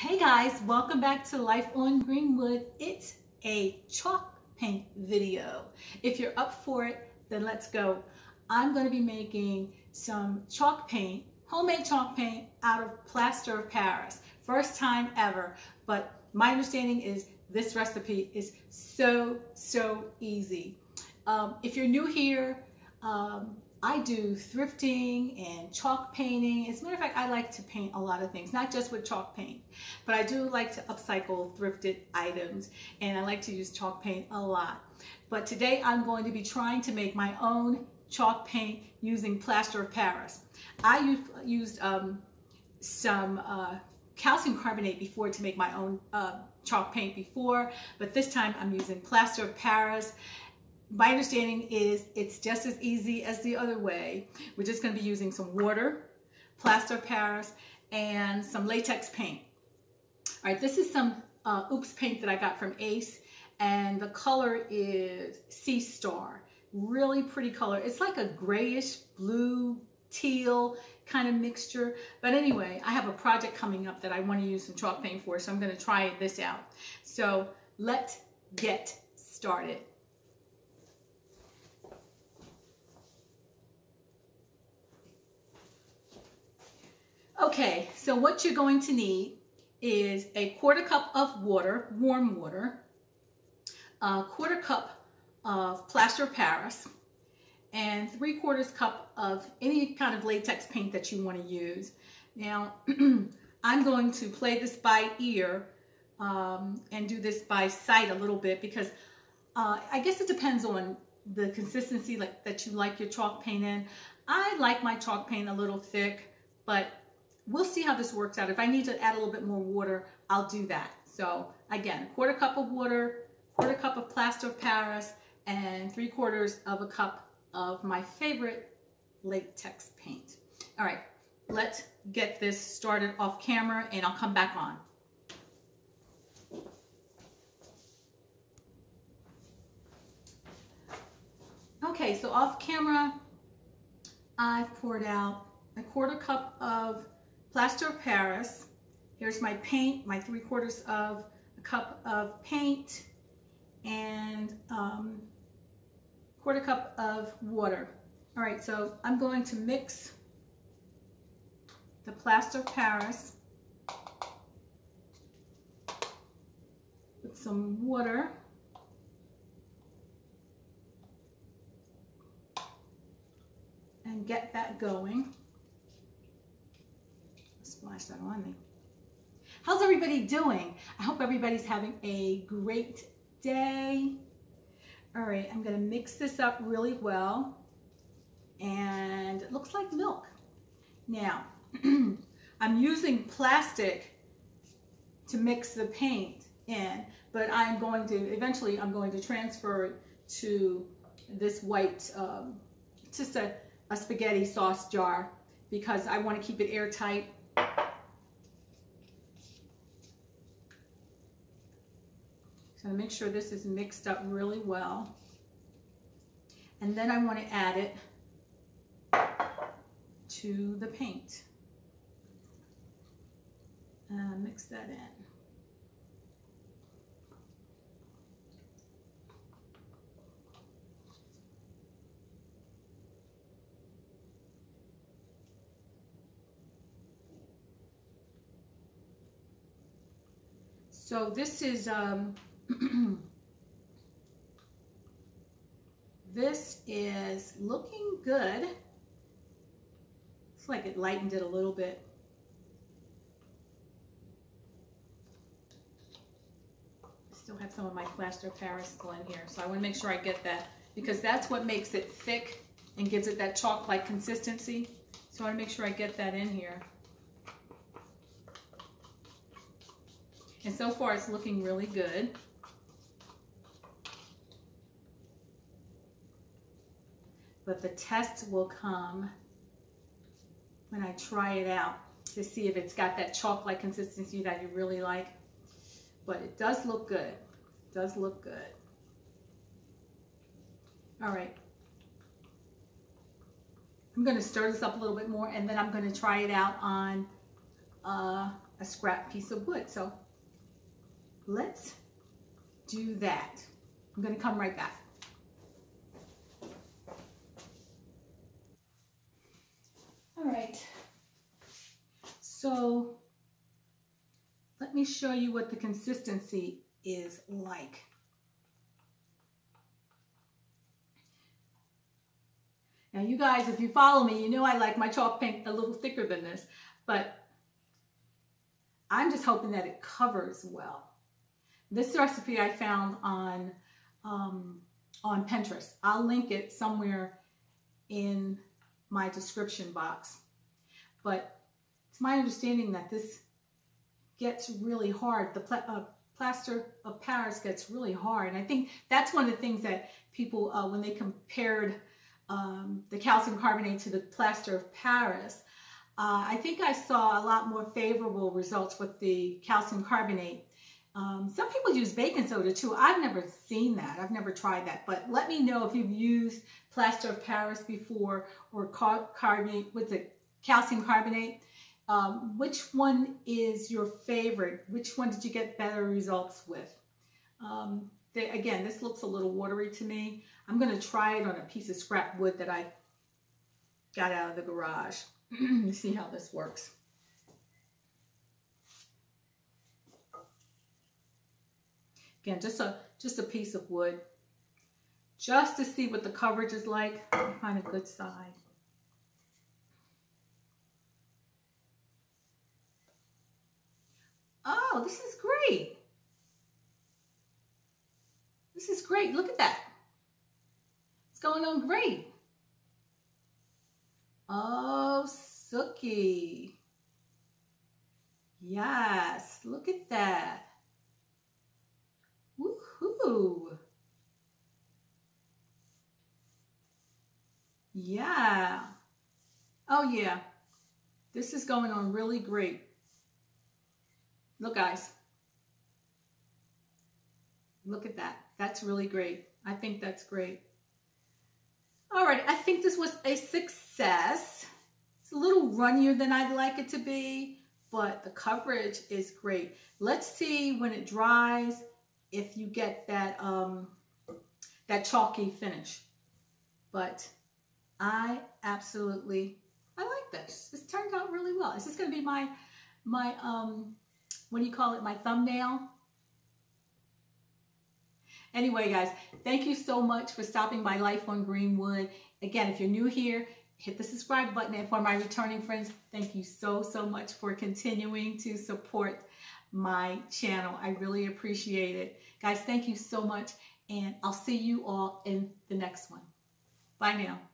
Hey guys, welcome back to Life on Greenwood. It's a chalk paint video. If you're up for it, then let's go. I'm going to be making some chalk paint, homemade chalk paint out of plaster of Paris. First time ever, but my understanding is this recipe is so easy. If you're new here, I do thrifting and chalk painting. As a matter of fact, I like to paint a lot of things, not just with chalk paint, but I do like to upcycle thrifted items, and I like to use chalk paint a lot. But today I'm going to be trying to make my own chalk paint using plaster of Paris. I used some calcium carbonate before to make my own chalk paint before, but this time I'm using plaster of Paris. My understanding is it's just as easy as the other way. We're just going to be using some water, plaster of Paris, and some latex paint. All right, this is some OOPS paint that I got from Ace, and the color is Sea Star. Really pretty color. It's like a grayish blue, teal kind of mixture. But anyway, I have a project coming up that I want to use some chalk paint for, so I'm going to try this out. So let's get started. Okay, so what you're going to need is a 1/4 cup of water, warm water, a 1/4 cup of plaster of Paris, and 3/4 cup of any kind of latex paint that you want to use. Now, I'm going to play this by ear and do this by sight a little bit because I guess it depends on the consistency that you like your chalk paint in. I like my chalk paint a little thick, but we'll see how this works out. If I need to add a little bit more water, I'll do that. So again, 1/4 cup of water, 1/4 cup of plaster of Paris, and 3/4 cup of my favorite latex paint. All right, let's get this started off camera and I'll come back on. Okay, so off camera, I've poured out a 1/4 cup of plaster of Paris. Here's my paint, my 3/4 cup of paint, and 1/4 cup of water. All right, so I'm going to mix the plaster of Paris with some water. And get that going. Splash that on me. How's everybody doing? I hope everybody's having a great day. All right, I'm gonna mix this up really well, and it looks like milk. Now, I'm using plastic to mix the paint in, but I'm going to transfer it to this white, just a spaghetti sauce jar, because I want to keep it airtight. So make sure this is mixed up really well. And then I want to add it to the paint. Mix that in. So this is, this is looking good. It's like it lightened it a little bit. I still have some of my plaster of Paris still in here, so I want to make sure I get that, because that's what makes it thick and gives it that chalk-like consistency. So I want to make sure I get that in here. And so far, it's looking really good. But the test will come when I try it out to see if it's got that chalk-like consistency that you really like. But it does look good. It does look good. All right. I'm going to stir this up a little bit more, and then I'm going to try it out on a scrap piece of wood. So let's do that. I'm going to come right back. All right, so let me show you what the consistency is like. Now you guys, if you follow me, you know I like my chalk paint a little thicker than this, but I'm just hoping that it covers well. This recipe I found on Pinterest. I'll link it somewhere in my description box. But it's my understanding that this gets really hard. The plaster of Paris gets really hard. And I think that's one of the things that people, when they compared the calcium carbonate to the plaster of Paris, I think I saw a lot more favorable results with the calcium carbonate. Some people use baking soda too. I've never seen that. I've never tried that. But let me know if you've used plaster of Paris before or calcium carbonate. Which one is your favorite? Which one did you get better results with? Again, this looks a little watery to me. I'm going to try it on a piece of scrap wood that I got out of the garage. See how this works. Again, just a piece of wood, just to see what the coverage is like. I'll find a good side. Oh, this is great. This is great. Look at that. It's going on great. Oh, Sookie. Yes, look at that. Woohoo! Yeah. Oh yeah. This is going on really great. Look guys. Look at that. That's really great. I think that's great. All right. I think this was a success. It's a little runnier than I'd like it to be, but the coverage is great. Let's see when it dries if you get that that chalky finish. But I like this. This turned out really well. Is this going to be my what do you call it? My thumbnail? Anyway, guys, thank you so much for stopping by Life on Greenwood. Again, if you're new here, hit the subscribe button. And for my returning friends, thank you so, so much for continuing to support my channel. I really appreciate it. Guys, thank you so much, and I'll see you all in the next one. Bye now.